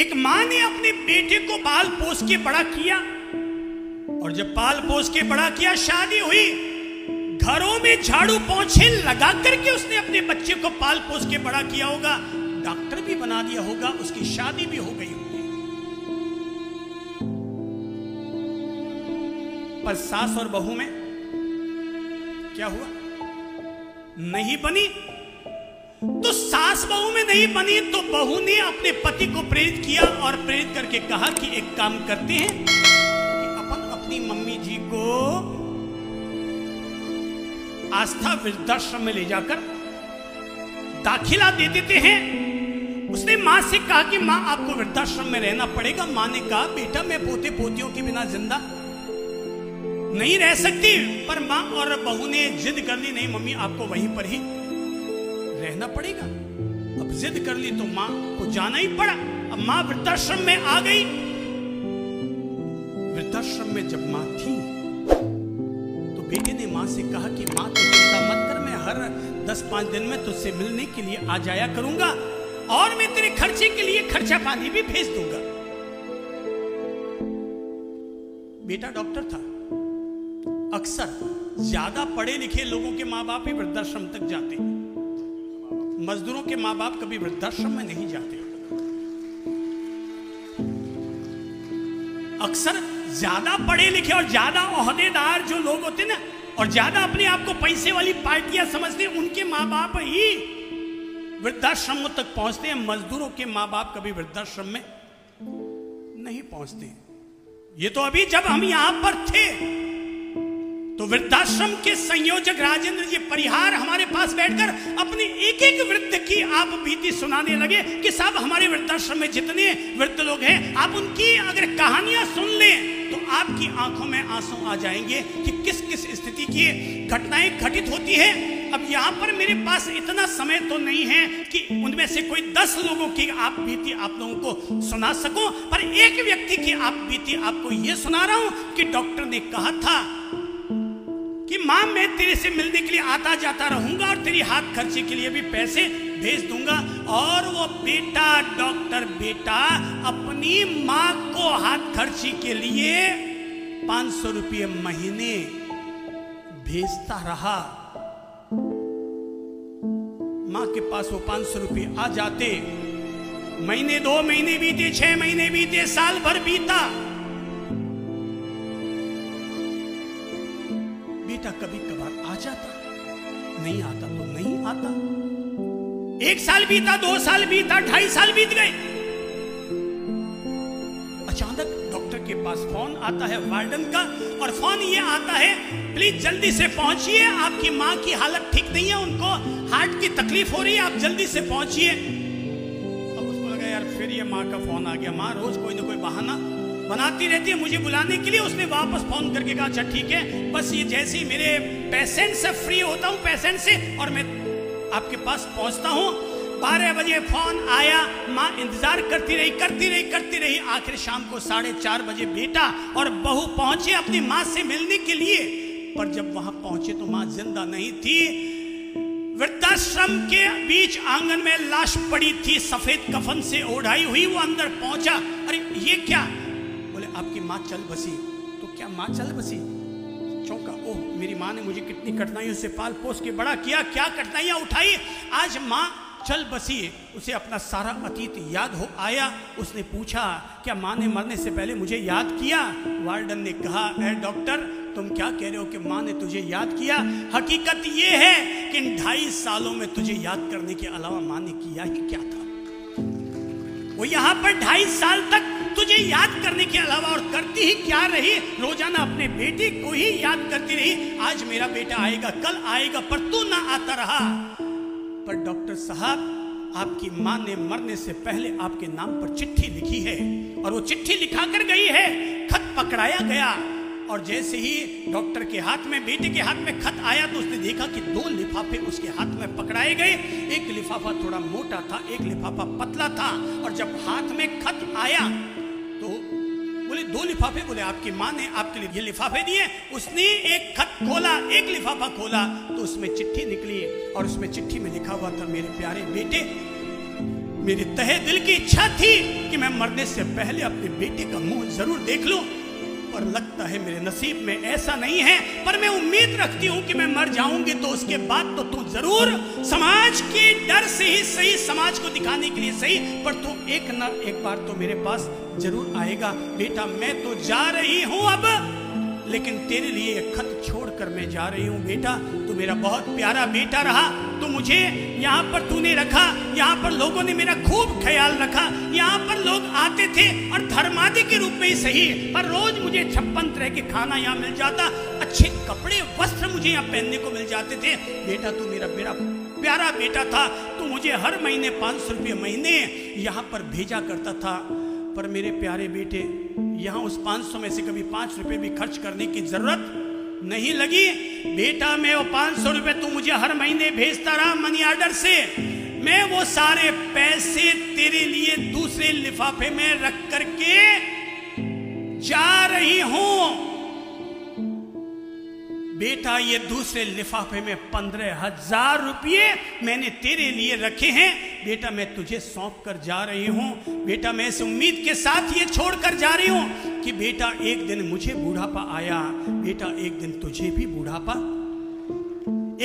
एक मां ने अपने बेटे को पाल पोस के बड़ा किया और जब पाल पोस के बड़ा किया शादी हुई, घरों में झाड़ू पोंछे लगा करके उसने अपने बच्चे को पाल पोस के बड़ा किया होगा, डॉक्टर भी बना दिया होगा, उसकी शादी भी हो गई होगी। पर सास और बहू में क्या हुआ? नहीं बनी। तो सास बहू में नहीं बनी तो बहू ने अपने पति को प्रेरित किया और प्रेरित करके कहा कि एक काम करते हैं कि अपन अपनी मम्मी जी को आस्था वृद्धाश्रम में ले जाकर दाखिला दे देते हैं। उसने मां से कहा कि मां आपको वृद्धाश्रम में रहना पड़ेगा। मां ने कहा बेटा मैं पोते पोतियों के बिना जिंदा नहीं रह सकती। पर मां और बहू ने जिद कर ली, नहीं मम्मी आपको वहीं पर ही रहना पड़ेगा। अब जिद कर ली तो मां को जाना ही पड़ा। अब मां वृद्धाश्रम में आ गई। वृद्धाश्रम में जब मां थी तो बेटे ने मां से कहा कि मां तू चिंता मत कर, मैं हर 10-5 दिन में तुझसे मिलने के लिए आ जाया करूंगा और मैं तेरे खर्चे के लिए खर्चा पानी भी भेज दूंगा। बेटा डॉक्टर था। अक्सर ज्यादा पढ़े लिखे लोगों के मां बाप ही वृद्धाश्रम तक जाते हैं। मजदूरों के मां बाप कभी वृद्धाश्रम में नहीं जाते। अक्सर ज्यादा पढ़े लिखे और ज्यादा ओहदेदार जो लोग होते ना और ज्यादा अपने आप को पैसे वाली पार्टियां समझते, उनके मां बाप ही वृद्धाश्रमों तक पहुंचते हैं। मजदूरों के मां बाप कभी वृद्धाश्रम में नहीं पहुंचते। ये तो अभी जब हम यहां पर थे तो वृद्धाश्रम के संयोजक राजेंद्र जी परिहार हमारे पास बैठकर अपनी एक एक वृद्ध की आप बीती सुनाने लगे कि साहब हमारे वृद्धाश्रम में जितने वृद्ध लोग हैं आप उनकी अगर कहानियां सुन लें तो आपकी आंखों में आंसू आ जाएंगे कि किस किस स्थिति की घटनाएं घटित होती है। अब यहाँ पर मेरे पास इतना समय तो नहीं है कि उनमें से कोई 10 लोगों की आप बीती आप लोगों को सुना सकूं, पर एक व्यक्ति की आप बीती आपको ये सुना रहा हूं कि डॉक्टर ने कहा था कि मां मैं तेरे से मिलने के लिए आता जाता रहूंगा और तेरी हाथ खर्चे के लिए भी पैसे भेज दूंगा। और वो बेटा डॉक्टर बेटा अपनी मां को हाथ खर्चे के लिए 500 रुपये महीने भेजता रहा। मां के पास वो 500 रुपये आ जाते। महीने 2 महीने बीते, 6 महीने बीते, साल भर बीता। बेटा कभी कभार आ जाता, नहीं आता तो नहीं आता। 1 साल बीता, 2 साल बीता, 2.5 साल बीत गए। अचानक डॉक्टर के पास फोन आता है वार्डन का और फोन ये आता है, प्लीज जल्दी से पहुंचिए, आपकी मां की हालत ठीक नहीं है, उनको हार्ट की तकलीफ हो रही है, आप जल्दी से पहुंचिए। अब उसको लगा यार फिर ये मां का फोन आ गया, मां रोज कोई ना कोई बहाना बनाती रहती है मुझे बुलाने के लिए। उसने वापस फोन करके कहा अच्छा ठीक है, बस ये जैसे ही मेरे पेशेंट से फ्री होता हूँ पेशेंट से और मैं आपके पास पहुंचता हूँ। 12 बजे फोन आया। माँ इंतजार करती रही। आखिर शाम को 4:30 बजे बेटा और बहू पहुंचे अपनी माँ से मिलने के लिए। पर जब वहां पहुंचे तो माँ जिंदा नहीं थी। वृद्धाश्रम के बीच आंगन में लाश पड़ी थी, सफेद कफन से ओढ़ाई हुई। वो अंदर पहुंचा, अरे ये क्या? आपकी माँ चल बसी। तो क्या माँ चल बसी? चौंका, ओह मेरी माँ ने मुझे कितनी कठिनाइयों से पाल पोस के बड़ा किया, क्या कठिनाइयां उठाई, आज माँ चल बसी। उसे अपना सारा अतीत याद हो आया। उसने पूछा क्या माँ ने मरने से पहले मुझे याद किया? वार्डन ने कहा अरे डॉक्टर तुम क्या कह रहे हो कि माँ ने तुझे याद किया? हकीकत यह है कि 2.5 सालों में तुझे याद करने के अलावा माँ ने किया ही क्या था। वो यहाँ पर 2.5 साल तक तुझे याद करने के अलावा और करती ही क्या रही, रोजाना अपने बेटे को ही याद करती रही। आज मेरा बेटा आएगा, कल आएगा, पर तू ना आता रहा। पर डॉक्टर साहब आपकी माँ ने मरने से पहले आपके नाम पर चिट्ठी लिखी है और वो चिट्ठी लिखा कर गई है। खत पकड़ाया गया और जैसे ही डॉक्टर के हाथ में, बेटे के हाथ में खत आया तो उसने देखा कि 2 लिफाफे उसके हाथ में पकड़ाए गए। एक लिफाफा थोड़ा मोटा था, एक लिफाफा पतला था। और जब हाथ में खत आया तो बोले 2 लिफाफे, बोले आपकी माँ ने आपके लिए ये लिफाफे दिए। उसने एक खत खोला, एक लिफाफा खोला तो उसमें चिट्ठी निकली और उसमें चिट्ठी में लिखा हुआ था मेरे प्यारे बेटे मेरी तहे दिल की इच्छा थी कि मैं मरने से पहले अपने बेटे का मुंह जरूर देख लूं, पर लगता है मेरे नसीब में ऐसा नहीं है। पर मैं उम्मीद रखती हूं कि मैं मर जाऊंगी तो उसके बाद तो तू जरूर समाज के डर से ही सही, समाज को दिखाने के लिए सही, पर तू एक ना एक बार तो मेरे पास जरूर आएगा। बेटा मैं तो जा रही हूं अब, लेकिन तेरे लिए एक खत छोड़कर मैं जा रही हूँ। बेटा तू मेरा बहुत प्यारा बेटा रहा, तो मुझे यहाँ पर तूने रखा, यहाँ पर लोगों ने मेरा खूब ख्याल रखा, यहाँ पर लोग आते थे और धर्मादि के रूप में ही सही, पर रोज मुझे 56 तरह के खाना यहाँ मिल जाता, अच्छे कपड़े वस्त्र मुझे यहाँ पहनने को मिल जाते थे। बेटा तू मेरा प्यारा बेटा था, तू मुझे हर महीने 500 रुपये महीने यहाँ पर भेजा करता था। पर मेरे प्यारे बेटे यहाँ उस 500 में से कभी 5 रुपए भी खर्च करने की जरूरत नहीं लगी। बेटा मैं वो 500 रुपए तू मुझे हर महीने भेजता रहा मनी ऑर्डर से, मैं वो सारे पैसे तेरे लिए दूसरे लिफाफे में रख करके जा रही हूं। बेटा ये दूसरे लिफाफे में 15,000 रुपये मैंने तेरे लिए रखे हैं। बेटा मैं तुझे सौंप कर जा रही हूँ। बेटा मैं इस उम्मीद के साथ ये छोड़ कर जा रही हूँ कि बेटा एक दिन मुझे बूढ़ापा आया, बेटा एक दिन तुझे भी बूढ़ापा,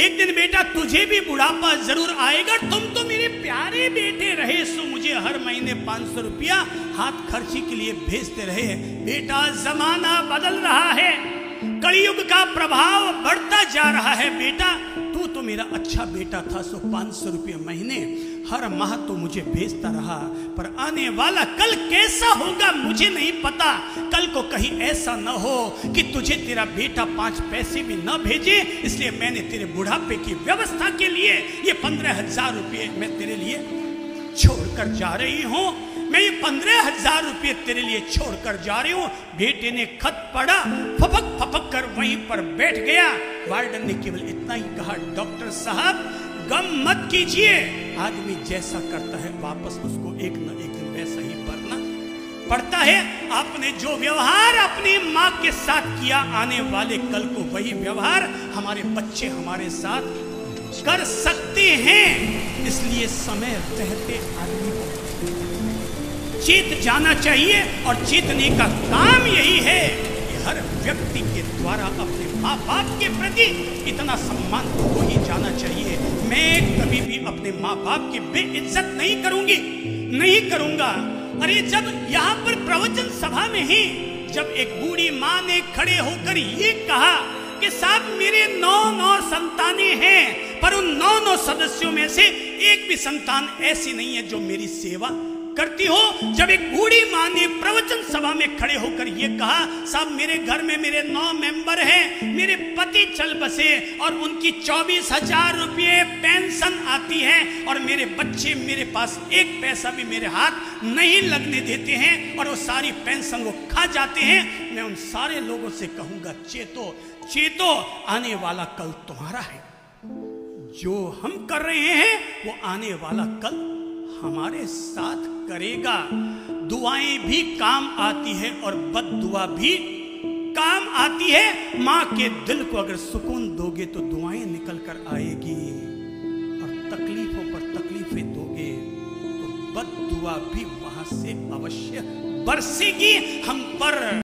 एक दिन बेटा तुझे भी बूढ़ापा जरूर आएगा। तुम तो मेरे प्यारे बेटे रहे, सो मुझे हर महीने 500 रुपया हाथ खर्ची के लिए भेजते रहे। बेटा जमाना बदल रहा है, कलयुग का प्रभाव बढ़ता जा रहा है। बेटा तू तो मेरा अच्छा बेटा था, सो 500 रुपये महीने हर माह तो मुझे भेजता रहा, पर आने वाला कल कैसा होगा मुझे नहीं पता। कल को कहीं ऐसा न हो कि तुझे तेरा बेटा 5 पैसे भी न भेजे, इसलिए मैंने तेरे बुढ़ापे की व्यवस्था के लिए ये 15,000 रुपये मैं तेरे लिए छोड़कर जा रही हूँ। मैं ये 15,000 रुपये तेरे लिए छोड़कर जा रही हूँ। बेटे ने खत पढ़ा, फपक फपक कर वहीं पर बैठ गया। वार्डन ने केवल इतना ही कहा, डॉक्टर साहब गम मत कीजिए। आदमी जैसा करता है वापस उसको एक न एक दिन वैसा ही भरना पड़ता है। आपने जो व्यवहार अपनी माँ के साथ किया, आने वाले कल को वही व्यवहार हमारे बच्चे हमारे साथ कर सकते हैं। इसलिए समय रहते आदमी चेत जाना चाहिए, और चेतने का काम यही है कि हर व्यक्ति के द्वारा अपने माँ बाप के प्रति इतना सम्मान तो हो ही जाना चाहिए। मैं कभी भी अपने माँ बाप की बेइज्जत नहीं करूंगी, नहीं करूंगा। अरे जब यहाँ पर प्रवचन सभा में ही जब एक बूढ़ी माँ ने खड़े होकर ये कहा कि साहब मेरे 9 संतानें हैं, पर उन 9 सदस्यों में से एक भी संतान ऐसी नहीं है जो मेरी सेवा करती हो। जब एक बूढ़ी माँ ने प्रवचन सभा में खड़े होकर यह कहा, साहब मेरे घर में मेरे 9 मेंबर हैं, मेरे पति चल बसे और उनकी 24,000 रुपये पेंशन आती है, और मेरे बच्चे मेरे पास 1 पैसा भी मेरे हाथ नहीं लगने देते हैं, और वो सारी पेंशन वो खा जाते हैं। मैं उन सारे लोगों से कहूंगा, चेतो चेतो, आने वाला कल तुम्हारा है। जो हम कर रहे हैं वो आने वाला कल हमारे साथ करेगा। दुआएं भी काम आती है और बद्दुआ भी काम आती है। माँ के दिल को अगर सुकून दोगे तो दुआएं निकल कर आएगी, और तकलीफों पर तकलीफें दोगे तो बद्दुआ भी वहां से अवश्य बरसेगी हम पर।